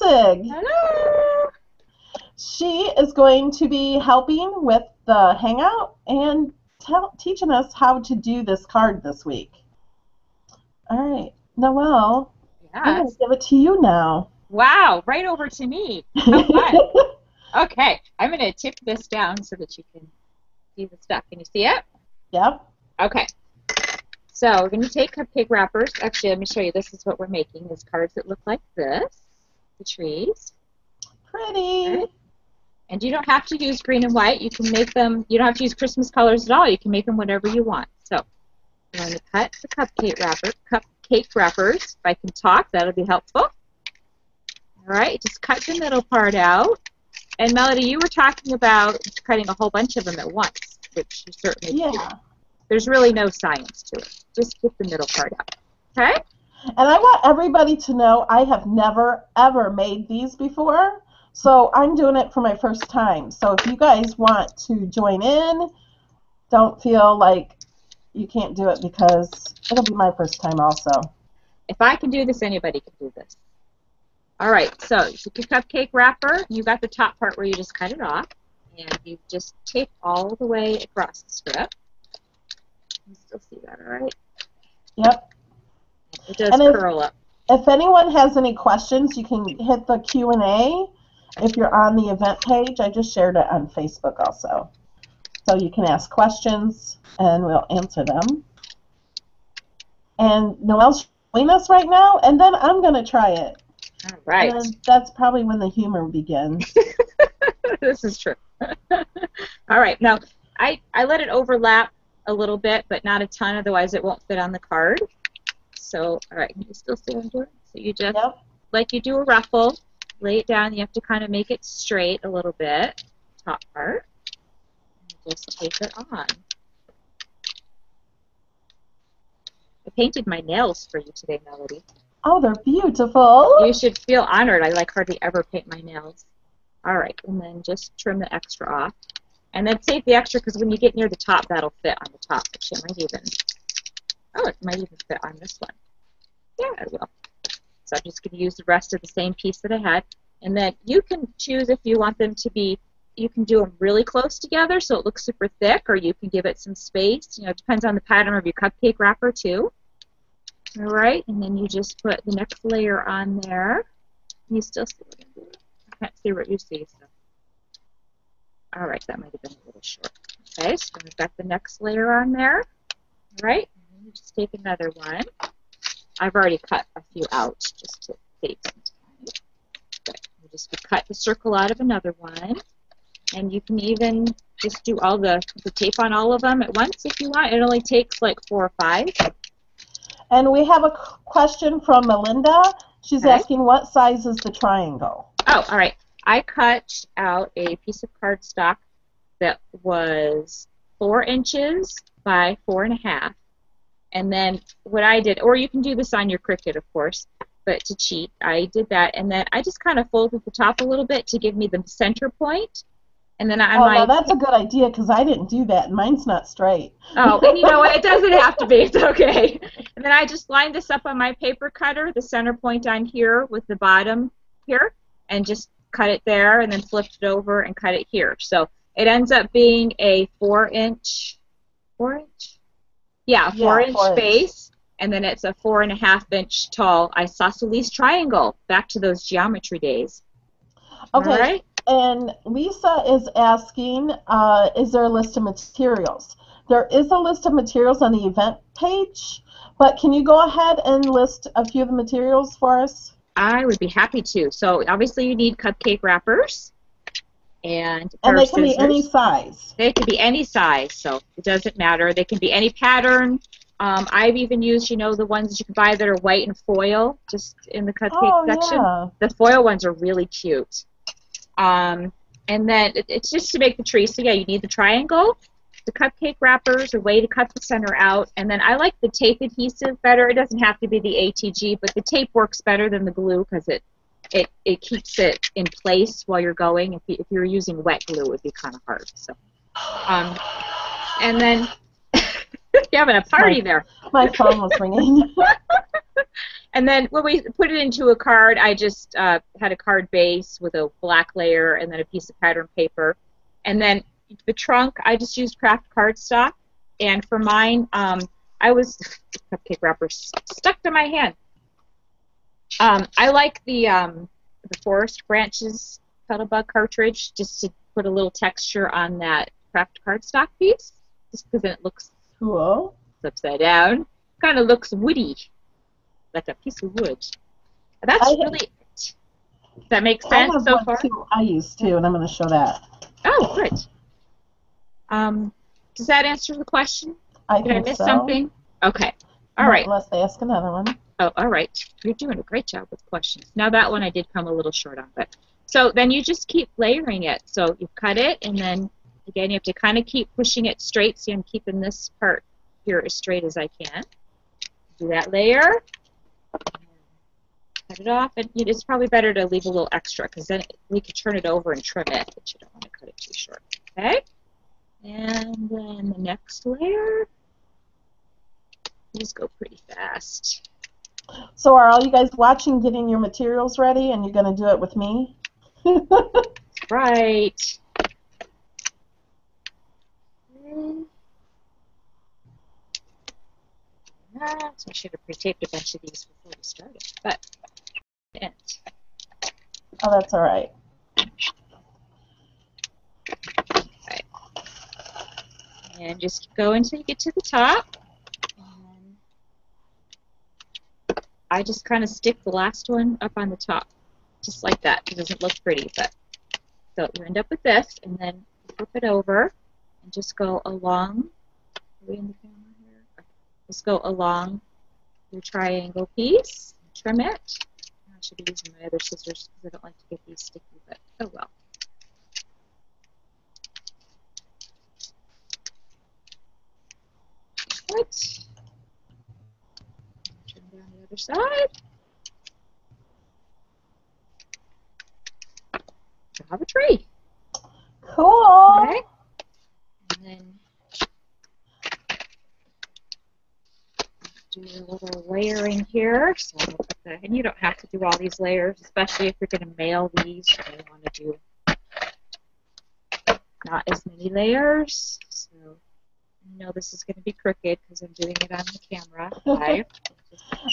Leipzig. Hello. She is going to be helping with the hangout and teaching us how to do this card this week. All right, Noelle, yes. I'm going to give it to you now. Wow, right over to me. Okay, I'm going to tip this down so that you can see the stuff. Can you see it? Yep. Okay. So we're going to take cupcake wrappers. Actually, let me show you. This is what we're making. These cards that look like this. The trees. Pretty. Right. And you don't have to use green and white. You can make them. You don't have to use Christmas colors at all. You can make them whatever you want. So I'm going to cut the cupcake wrappers. If I can talk, that'll be helpful. All right, just cut the middle part out. And Melody, you were talking about cutting a whole bunch of them at once, which you certainly do. Yeah. There's really no science to it. Just get the middle part out. Okay? And I want everybody to know I have never, ever made these before, so I'm doing it for my first time. So if you guys want to join in, don't feel like you can't do it because it'll be my first time also. If I can do this, anybody can do this. All right, so you took your cupcake wrapper, you got the top part where you just cut it off, and you just tape all the way across the strip. You still see that, all right? Yep. It does curl up. If anyone has any questions, you can hit the Q&A if you're on the event page. I just shared it on Facebook also. So you can ask questions, and we'll answer them. And Noelle's showing us right now, and then I'm going to try it. All right. And that's probably when the humor begins. This is true. All right. Now, I let it overlap a little bit, but not a ton. Otherwise, it won't fit on the card. So, all right. Can you still see what I'm doing? So you just, yep. Like you do a ruffle, lay it down. You have to kind of make it straight a little bit, top part. And just tape it on. I painted my nails for you today, Melody. Oh, they're beautiful. You should feel honored. I like hardly ever paint my nails. All right, and then just trim the extra off. And then save the extra because when you get near the top, that'll fit on the top. Actually, it might even, oh, it might even fit on this one. Yeah, it will. So I'm just going to use the rest of the same piece that I had. And then you can choose if you want them to be, you can do them really close together so it looks super thick, or you can give it some space. You know, it depends on the pattern of your cupcake wrapper, too. All right, and then you just put the next layer on there. You still see what I'm doing? I can't see what you see. So. All right, that might have been a little short. Okay, so we've got the next layer on there. All right, and then you just take another one. I've already cut a few out just to save some time. Good. You just cut the circle out of another one, and you can even just do all the tape on all of them at once if you want. It only takes like 4 or 5. And we have a question from Melinda. She's asking, what size is the triangle? Oh, all right. I cut out a piece of cardstock that was 4 inches by 4 1/2. And then what I did, or you can do this on your Cricut, of course, but to cheat, I did that. And then I just kind of folded the top a little bit to give me the center point. And then I might. Oh, no, that's a good idea because I didn't do that. Mine's not straight. Oh, and you know what? It doesn't have to be. It's okay. And then I just lined this up on my paper cutter, the center point on here with the bottom here, and just cut it there, and then flipped it over and cut it here. So it ends up being a 4-inch, yeah, 4-inch base, and then it's a 4 1/2 inch tall isosceles triangle. Back to those geometry days. Okay. All right? And Lisa is asking, is there a list of materials? There is a list of materials on the event page, but can you go ahead and list a few of the materials for us? I would be happy to. So obviously you need cupcake wrappers and they can be any size. They can be any size, so it doesn't matter. They can be any pattern. I've even used, you know, the ones that you can buy that are white and foil, just in the cupcake section. Yeah. The foil ones are really cute. And then it's just to make the tree. So yeah, you need the triangle, the cupcake wrappers, a way to cut the center out, and then I like the tape adhesive better. It doesn't have to be the ATG, but the tape works better than the glue because it keeps it in place while you're going. If you're using wet glue, it would be kind of hard. So, and then you're having a party there. My phone was ringing. And then when we put it into a card, I just had a card base with a black layer and then a piece of pattern paper. And then the trunk, I just used craft cardstock. And for mine, I was cupcake wrapper stuck to my hand. I like the forest branches cuttlebug cartridge just to put a little texture on that craft cardstock piece, just because it looks cool. It's upside down. Kind of looks woody, like a piece of wood. That's really it. Does that make sense so far? I used to, and I'm going to show that. Oh, great. Does that answer the question? Did I miss something? Okay. All right. Unless they ask another one. Oh, all right. You're doing a great job with questions. Now that one I did come a little short on, but so then you just keep layering it. So you cut it, and then again you have to kind of keep pushing it straight. See, I'm keeping this part here as straight as I can. Do that layer. Cut it off, and it's probably better to leave a little extra because then we can turn it over and trim it, but you don't want to cut it too short. Okay. And then the next layer. These go pretty fast. So are all you guys watching getting your materials ready, and you're going to do it with me? Right. So I should have pre-taped a bunch of these before we started, but oh, that's all right. Right. And just go until you get to the top. I just kind of stick the last one up on the top, just like that. It doesn't look pretty, but so you end up with this, and then flip it over, and just go along. Are we in the camera here? Okay. Just go along your triangle piece, trim it. I should be using my other scissors because I don't like to get these sticky, but oh well. What? On the other side. So have a tree. Cool. Okay. And then do a little layering here. So and you don't have to do all these layers, especially if you're going to mail these. You may want to do not as many layers. So I know this is going to be crooked because I'm doing it on the camera live.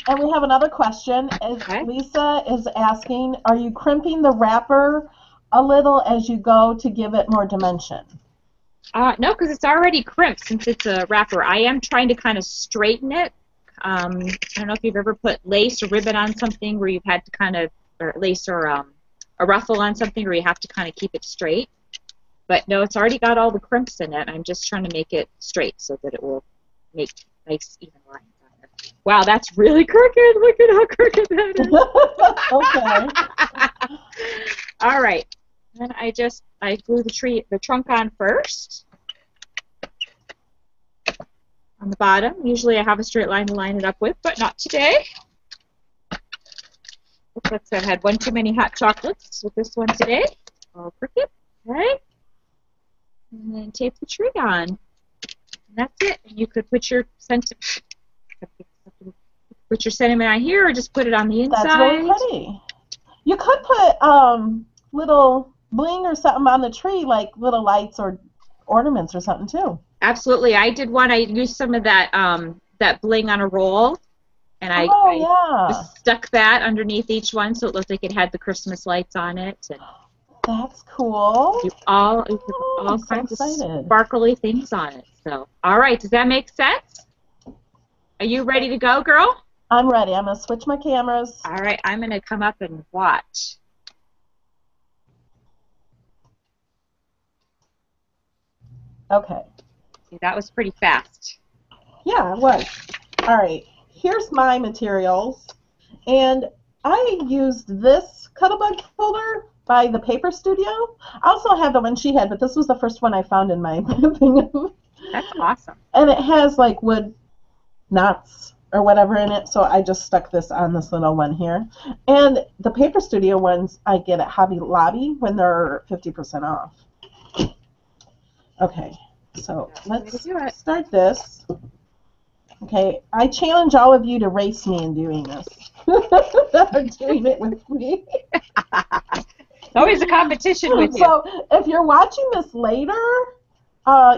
And we have another question. Okay. Lisa is asking, are you crimping the wrapper a little as you go to give it more dimension? No, because it's already crimped since it's a wrapper. I am trying to kind of straighten it. I don't know if you've ever put lace or ribbon on something where you've had to kind of, or lace or a ruffle on something where you have to kind of keep it straight. But no, it's already got all the crimps in it. I'm just trying to make it straight so that it will make nice even lines. Wow, that's really crooked. Look at how crooked that is. Okay. All right. Then I glue the trunk on first. On the bottom. Usually I have a straight line to line it up with, but not today. Looks like I had one too many hot chocolates with this one today. All crooked. Okay. And then tape the tree on. And that's it. And you could put your sentiment. Put your sentiment on here, or just put it on the inside. That's really pretty. You could put little bling or something on the tree, like little lights or ornaments or something too. Absolutely, I did one. I used some of that that bling on a roll, and I stuck that underneath each one, so it looked like it had the Christmas lights on it. And that's cool. All kinds of sparkly things on it. So, all right, does that make sense? Are you ready to go, girl? I'm ready. I'm going to switch my cameras. All right. I'm going to come up and watch. Okay. See, that was pretty fast. Yeah, it was. All right. Here's my materials. And I used this cuttlebug folder by the Paper Studio. I also have the one she had, but this was the first one I found in my thing. That's awesome. And it has, like, wood knots or whatever in it, so I just stuck this on this little one here. And the Paper Studio ones I get at Hobby Lobby when they're 50% off. Okay, so let's start this. Okay, I challenge all of you to race me in doing this. that are doing it with me. Always a competition with you. So if you're watching this later,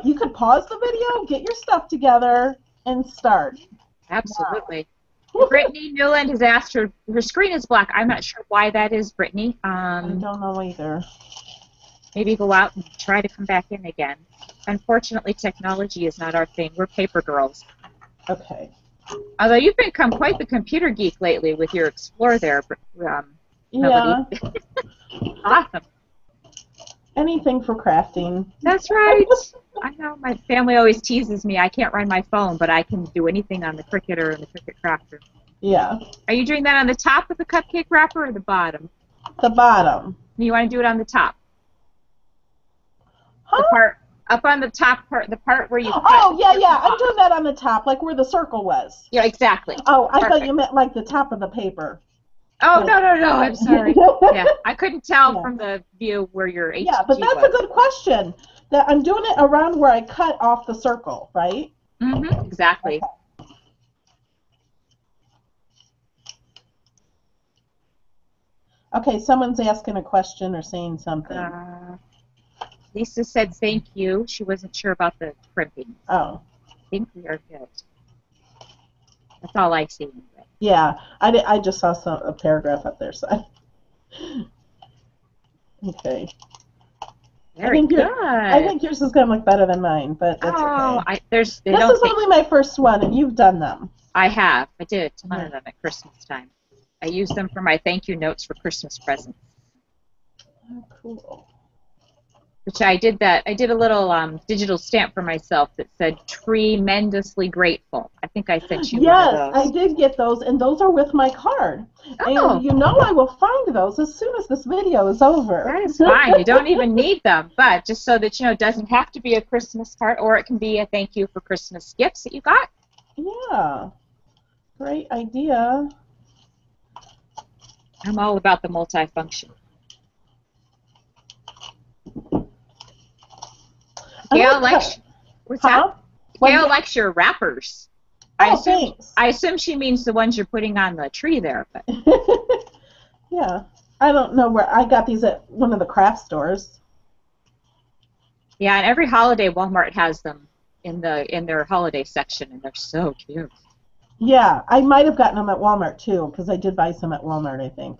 you could pause the video, get your stuff together, and start. Absolutely. Wow. Brittany Newland has asked her screen is black. I'm not sure why that is, Brittany. I don't know either. Maybe go out and try to come back in again. Unfortunately, technology is not our thing. We're paper girls. Okay. Although you've become quite the computer geek lately with your Explore there, Melody. Yeah. Awesome. Anything for crafting. That's right. I know my family always teases me. I can't run my phone, but I can do anything on the Cricutter and the Cricut Crafter. Yeah. Are you doing that on the top of the cupcake wrapper or the bottom? The bottom. You want to do it on the top? Huh? The part up on the top part, the part where you cut. Oh, yeah, yeah. I'm doing that on the top, like where the circle was. Yeah, exactly. Oh, I thought you meant like the top of the paper. Oh, no, no, no, I'm sorry. Yeah, I couldn't tell from the view where your ATG Yeah, but that's was. A good question. That I'm doing it around where I cut off the circle, right? Mm-hmm, exactly. Okay. Okay, someone's asking a question or saying something. Lisa said thank you. She wasn't sure about the crimping. Oh. I think we are good. That's all I see. Yeah, I just saw a paragraph up there, so. Okay. I think yours is going to look better than mine, but that's okay. This is only my first one, and you've done them. I have. I did a ton of them at Christmas time. I used them for my thank you notes for Christmas presents. Oh, cool. Which I did that. I did a little digital stamp for myself that said tremendously grateful. I think I sent you one of those. Yes, I did get those, and those are with my card. Oh. And you know I will find those as soon as this video is over. That is fine. You don't even need them, but just so that you know, it doesn't have to be a Christmas card, or it can be a thank you for Christmas gifts that you got. Yeah, great idea. I'm all about the multifunction. Gail likes, Gail likes your wrappers. Oh, I assume she means the ones you're putting on the tree there. But. Yeah. I don't know where. I got these at one of the craft stores. Yeah, and every holiday Walmart has them in their holiday section, and they're so cute. Yeah, I might have gotten them at Walmart, too, because I did buy some at Walmart, I think.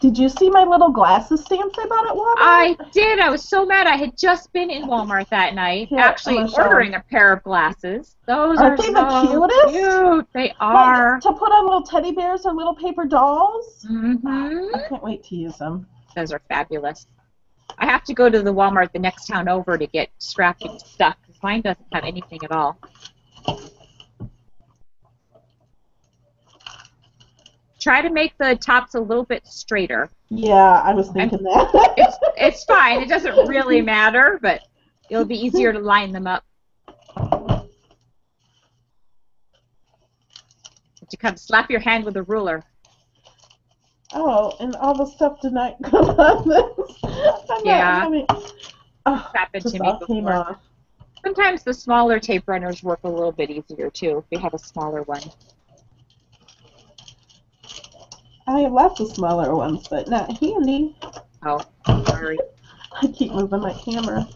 Did you see my little glasses stamps I bought at Walmart? I did. I was so mad. I had just been in Walmart that night, actually ordering a pair of glasses. Those are so the cutest? Cute. They are. Like, to put on little teddy bears or little paper dolls? Mm-hmm. I can't wait to use them. Those are fabulous. I have to go to the Walmart the next town over to get scrapping stuff, because mine doesn't have anything at all. Try to make the tops a little bit straighter. Yeah, I was thinking that. It's fine. It doesn't really matter, but it'll be easier to line them up. To come slap your hand with a ruler. Oh, and all the stuff did not come on this. Happened to me before. Sometimes the smaller tape runners work a little bit easier too if you have a smaller one. I have lots of smaller ones, but not handy. Oh, sorry. I keep moving my camera.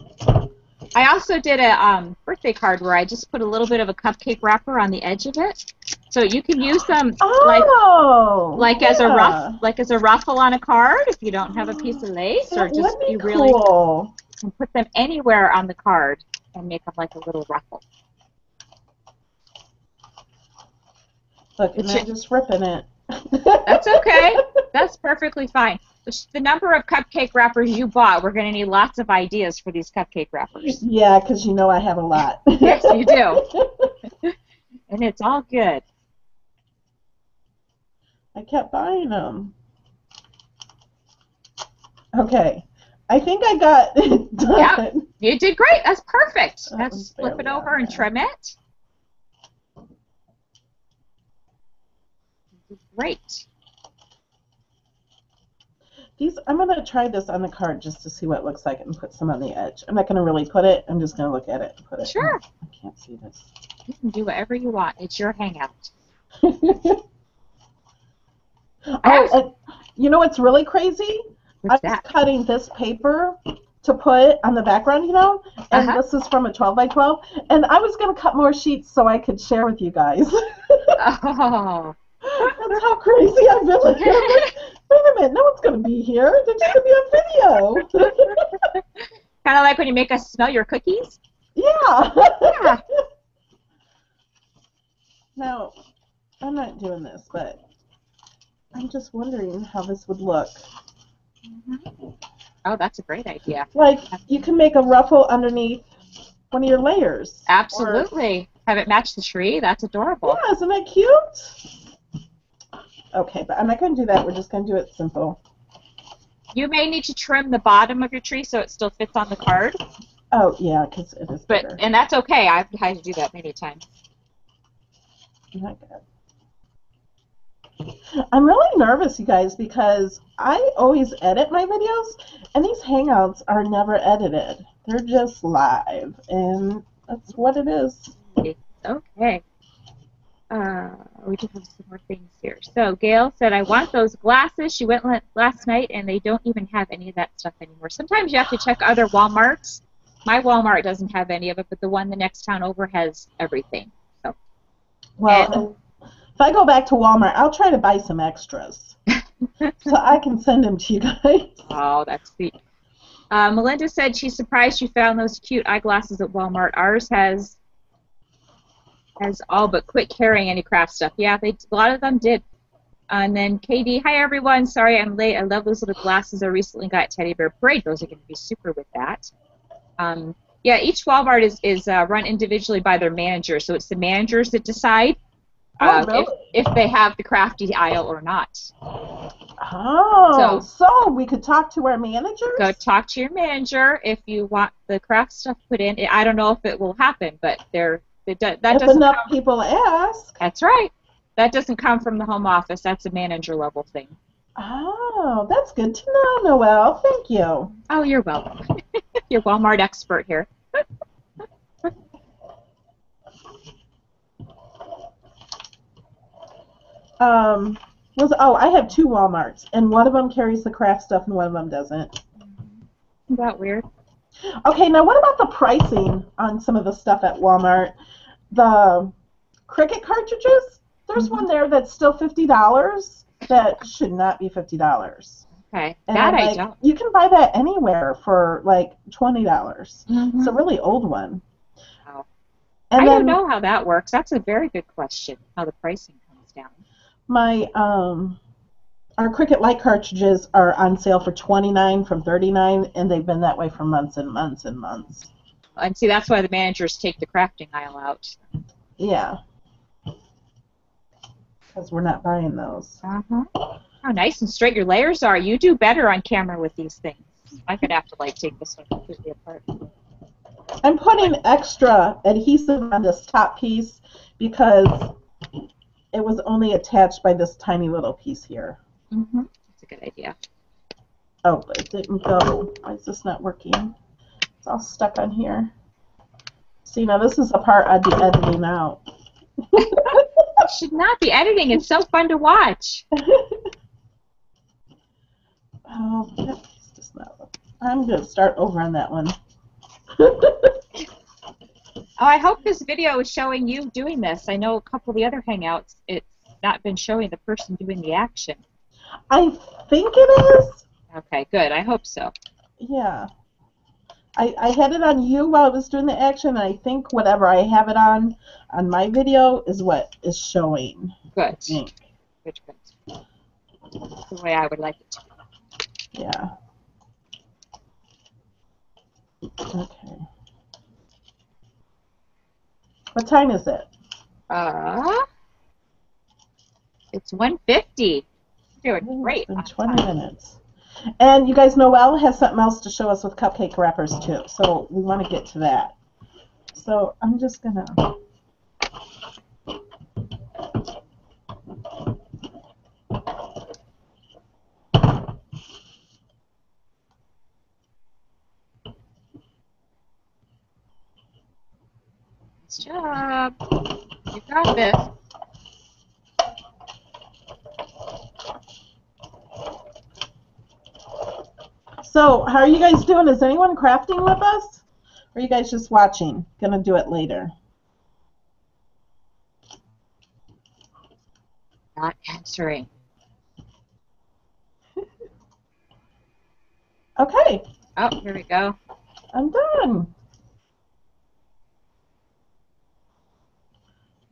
I also did a birthday card where I just put a little bit of a cupcake wrapper on the edge of it, so you can use them as a ruffle on a card if you don't have a piece of lace, or just you really can put them anywhere on the card and make them like a little ruffle. Look, and I'm just ripping it. That's okay. That's perfectly fine. The number of cupcake wrappers you bought, we're going to need lots of ideas for these cupcake wrappers. Yeah, because you know I have a lot. Yes, you do. And it's all good. I kept buying them. Okay. I think I got it done. Yep. You did great. That's perfect. Let's flip it over and trim it. Great. I'm going to try this on the card just to see what it looks like and put some on the edge. I'm not going to really put it. I'm just going to look at it and put it. Sure. I can't see this. You can do whatever you want. It's your hangout. You know what's really crazy? What's I was cutting this paper to put on the background, you know, and this is from a 12 by 12, and I was going to cut more sheets so I could share with you guys. Oh. That's how crazy I've been. Like, wait a minute, no one's going to be here. They're just going to be on video. Kind of like when you make us smell your cookies. Yeah. Yeah. Now, I'm not doing this, but I'm just wondering how this would look. Mm-hmm. Oh, that's a great idea. Like, you can make a ruffle underneath one of your layers. Absolutely. Have it match the tree. That's adorable. Yeah, isn't that cute? Okay, but I'm not going to do that. We're just going to do it simple. You may need to trim the bottom of your tree so it still fits on the card. Oh, yeah, because it is bigger. And that's okay. I've had to do that many times. Not good. I'm really nervous, you guys, because I always edit my videos, and these Hangouts are never edited. They're just live, and that's what it is. Okay. We just have some more things here. So Gail said, I want those glasses. She went last night, and they don't even have any of that stuff anymore. Sometimes you have to check other Walmarts. My Walmart doesn't have any of it, but the one the next town over has everything. So. Well. And if I go back to Walmart, I'll try to buy some extras so I can send them to you guys. Oh, that's sweet. Melinda said she's surprised she found those cute eyeglasses at Walmart. Ours has all but quit carrying any craft stuff. Yeah, a lot of them did. And then Katie, hi everyone. Sorry I'm late. I love those little glasses. I recently got Teddy Bear Braid. Those are going to be super with that. Yeah, each Walmart is run individually by their manager, so it's the managers that decide. If they have the crafty aisle or not. Oh, so we could talk to our managers? Go talk to your manager if you want the craft stuff put in. I don't know if it will happen, but if enough people ask. That's right. That doesn't come from the home office. That's a manager level thing. Oh, that's good to know, Noelle. Thank you. Oh, you're welcome. You're Walmart expert here. I have two Walmarts, and one of them carries the craft stuff and one of them doesn't. Isn't that weird? Okay, now what about the pricing on some of the stuff at Walmart? The Cricut cartridges, there's one there that's still $50 that should not be $50. Okay, and you can buy that anywhere for like $20. Mm-hmm. It's a really old one. Wow. And I don't know how that works. That's a very good question, how the pricing comes down. My our Cricut Light cartridges are on sale for $29 from $39, and they've been that way for months and months and months. And see, that's why the managers take the crafting aisle out. Yeah, because we're not buying those. Uh-huh. How nice and straight your layers are. You do better on camera with these things. I'm gonna have to like take this one completely apart. I'm putting extra adhesive on this top piece because it was only attached by this tiny little piece here. Mm-hmm. That's a good idea. Oh, but it didn't go. Why is this not working? It's all stuck on here. See, now this is the part I'd be editing out. It should not be editing. It's so fun to watch. Oh, that piece does not look. I'm going to start over on that one. Oh, I hope this video is showing you doing this. I know a couple of the other Hangouts, it's not been showing the person doing the action. I think it is. Okay, good. I hope so. Yeah. I had it on you while I was doing the action, and I think whatever I have it on my video is what is showing. Good. Good. That's the way I would like it to be. Yeah. Okay. What time is it? It's 1:50. You're doing great. It's been 20 minutes. And you guys, Noelle has something else to show us with cupcake wrappers too, so we want to get to that. So I'm just gonna. Job. You got this. So how are you guys doing? Is anyone crafting with us? Or are you guys just watching? Gonna do it later. Not answering. Okay. Oh, here we go. I'm done.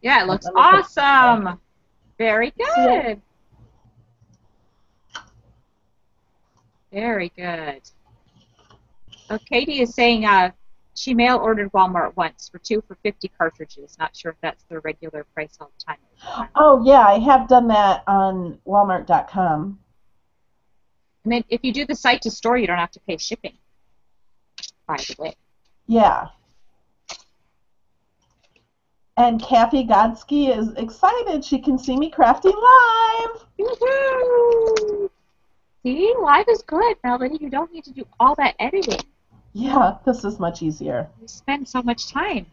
Yeah, it looks awesome. Very good. Very good. Oh, Katie is saying she mail ordered Walmart once for 2 for $50 cartridges. Not sure if that's their regular price all the time. Oh yeah, I have done that on Walmart.com. And then if you do the site to store, you don't have to pay shipping, by the way. Yeah. And Kathy Godsky is excited. She can see me crafting live. Woohoo! See, live is good, Melody. You don't need to do all that editing. Yeah, this is much easier. You spend so much time.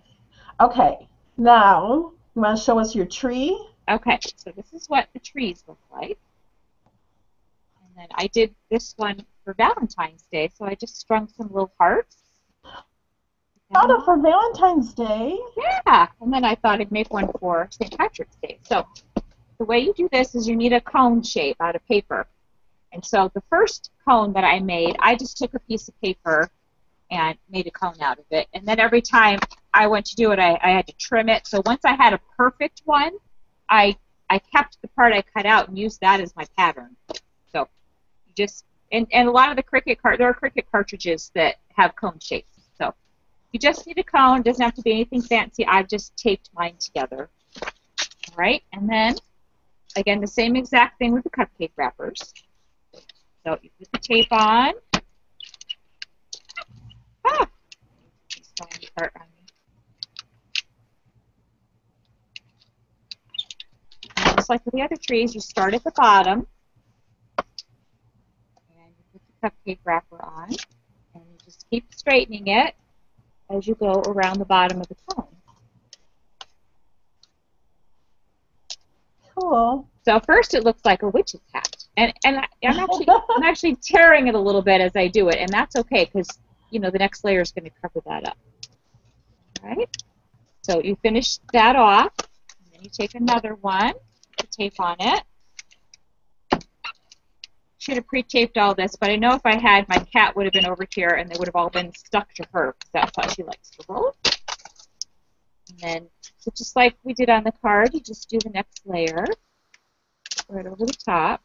Okay, now you want to show us your tree? Okay, so this is what the trees look like. And then I did this one for Valentine's Day, so I just strung some little hearts. Thought of for Valentine's Day. Yeah, and then I thought I'd make one for St. Patrick's Day. So the way you do this is you need a cone shape out of paper. And so the first cone that I made, I just took a piece of paper and made a cone out of it. And then every time I went to do it, I had to trim it. So once I had a perfect one, I kept the part I cut out and used that as my pattern. So you just, and a lot of the there are Cricut cartridges that have cone shapes. You just need a cone. It doesn't have to be anything fancy. I've just taped mine together. All right, and then, again, the same exact thing with the cupcake wrappers. So you put the tape on. Ah! It's falling apart on me. And just like with the other trees, you start at the bottom. And you put the cupcake wrapper on. And you just keep straightening it as you go around the bottom of the cone. Cool. So first it looks like a witch's hat. And I'm actually tearing it a little bit as I do it, and that's okay because, you know, the next layer is going to cover that up. All right? So you finish that off, and then you take another one, put the tape on it. Should have pre-taped all this, but I know if I had, my cat would have been over here and they would have all been stuck to her because that's how she likes to roll. And then, so just like we did on the card, you just do the next layer right over the top.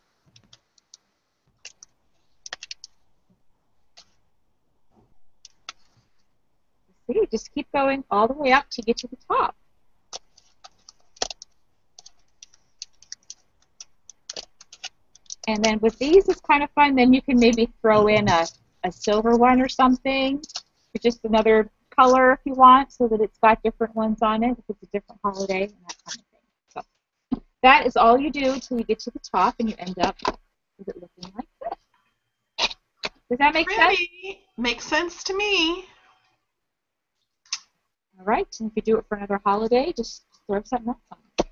See, you just keep going all the way up to get to the top. And then with these, it's kind of fun. Then you can maybe throw in a silver one or something, or just another color if you want, so that it's got different ones on it, if it's a different holiday, and that kind of thing. So that is all you do until you get to the top, and you end up with it looking like this. Does that make sense? Makes sense to me. All right, and if you do it for another holiday, just throw something else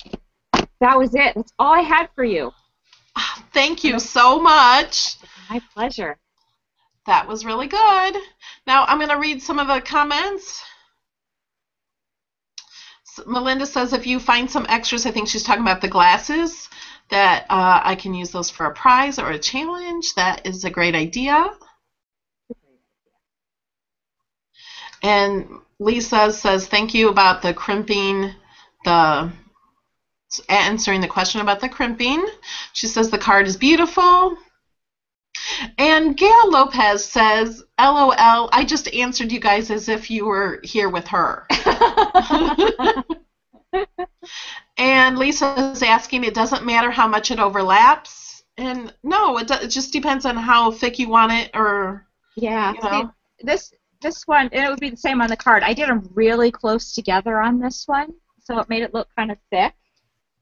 on it. That was it. That's all I had for you. Thank you so much. My pleasure. That was really good. Now I'm going to read some of the comments. So Melinda says if you find some extras, I think she's talking about the glasses, that I can use those for a prize or a challenge. That is a great idea. And Lisa says thank you about the crimping, the... answering the question about the crimping. She says the card is beautiful. And Gail Lopez says, LOL, I just answered you guys as if you were here with her. And Lisa is asking, it doesn't matter how much it overlaps. And no, it just depends on how thick you want it, or, yeah, you know. See, this one, and it would be the same on the card. I did them really close together on this one, so it made it look kind of thick.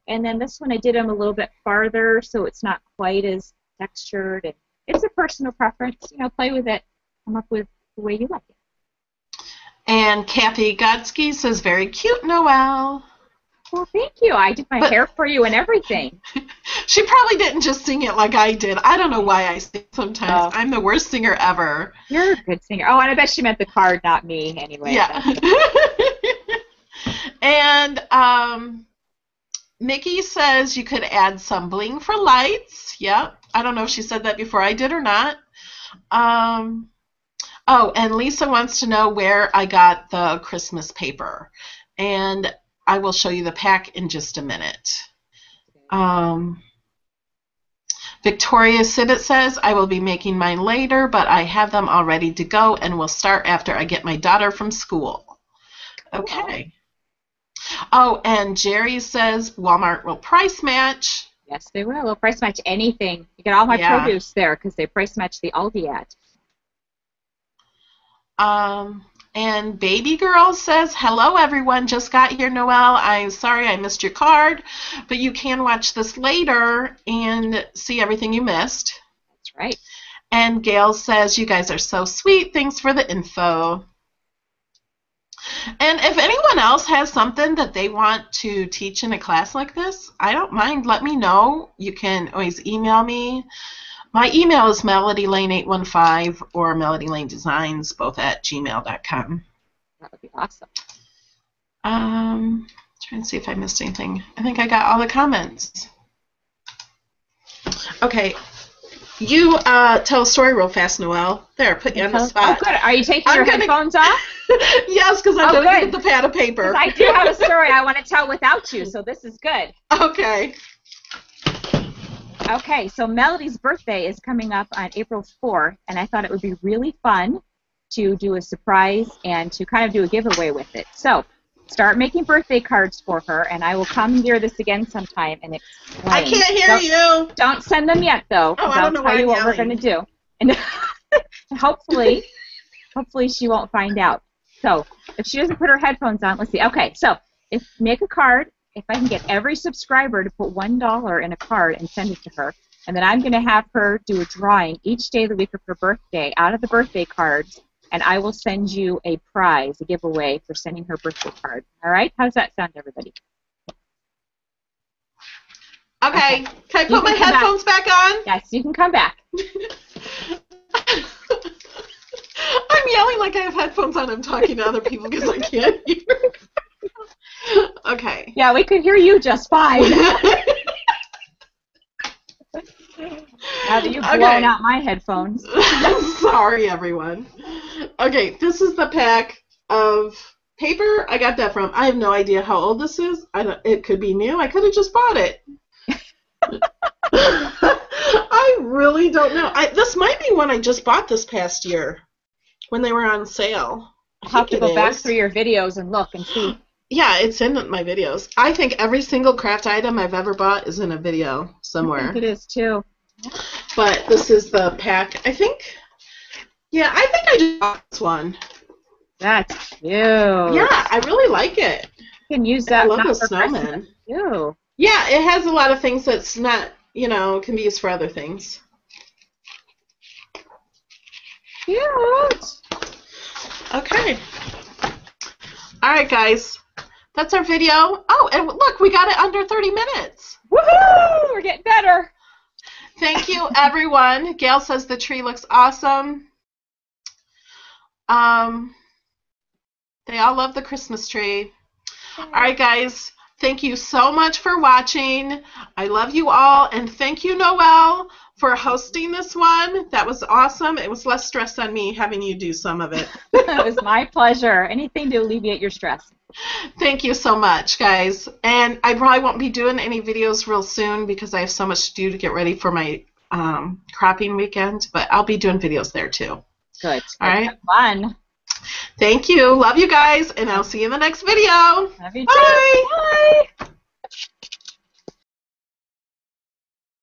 And then this one, I did them a little bit farther, so it's not quite as textured. And it's a personal preference. You know, play with it. Come up with the way you like it. And Kathy Godsky says, very cute, Noelle. Well, thank you. I did my hair for you and everything. She probably didn't just sing it like I did. I don't know why I sing sometimes. I'm the worst singer ever. You're a good singer. Oh, and I bet she meant the card, not me, anyway. Yeah. And Mickey says you could add some bling for lights. Yeah. I don't know if she said that before I did or not. Oh, and Lisa wants to know where I got the Christmas paper. And I will show you the pack in just a minute. Victoria Siddett says, I will be making mine later, but I have them all ready to go and will start after I get my daughter from school. Okay. Oh, and Jerry says Walmart will price match. Yes, they will. We'll price match anything. You get all my produce there because they price match the Aldi ad. And Baby Girl says, hello, everyone. Just got here, Noelle. I'm sorry I missed your card, but you can watch this later and see everything you missed. That's right. And Gail says, you guys are so sweet. Thanks for the info. And if anyone else has something that they want to teach in a class like this, I don't mind. Let me know. You can always email me. My email is melodylane815 or melodylanedesigns, both at gmail.com. That would be awesome. Trying to see if I missed anything. I think I got all the comments. Okay. You tell a story real fast, Noelle. There, put you on the spot. Oh, good. Are you taking your headphones off? Yes, because I'm going to get the pad of paper. I do have a story I want to tell without you, so this is good. Okay. Okay, so Melody's birthday is coming up on April 4th, and I thought it would be really fun to do a surprise and to kind of do a giveaway with it. So start making birthday cards for her, and I will come near this again sometime and explain. I can't hear you. Don't send them yet, though. Oh, I don't know why I'm yelling. What we're going to do. And hopefully she won't find out. So if she doesn't put her headphones on, let's see. Okay, so make a card. If I can get every subscriber to put $1 in a card and send it to her, and then I'm going to have her do a drawing each day of the week of her birthday out of the birthday cards, and I will send you a prize, a giveaway for sending her birthday card. All right? How does that sound, everybody? Okay. Can I put my headphones back on? Yes, you can come back. I'm yelling like I have headphones on. I'm talking to other people because I can't hear. Okay. Yeah, we could hear you just fine. Now that you've blown out my headphones. Sorry, everyone. Okay, this is the pack of paper. I got that from. I have no idea how old this is. It could be new. I could have just bought it. I really don't know. This might be one I just bought this past year when they were on sale. I'll have to go back through your videos and look and see. Yeah, it's in my videos. I think every single craft item I've ever bought is in a video somewhere. I think it is, too. But this is the pack. I think I just bought this one. That's cute. Yeah, I really like it. You can use that. I love the snowman. Ew. Yeah, it has a lot of things that's not, you know, can be used for other things. Cute. Okay. All right, guys. That's our video. Oh, and look, we got it under 30 minutes. Woohoo! We're getting better. Thank you, everyone. Gail says the tree looks awesome. They all love the Christmas tree. All right, guys. Thank you so much for watching. I love you all, and thank you, Noelle, for hosting this one. That was awesome. It was less stress on me having you do some of it. It was my pleasure. Anything to alleviate your stress. Thank you so much, guys. And I probably won't be doing any videos real soon because I have so much to do to get ready for my cropping weekend, but I'll be doing videos there too. Good. All right. Have fun. Thank you. Love you guys, and I'll see you in the next video. Love you too. Bye. Bye.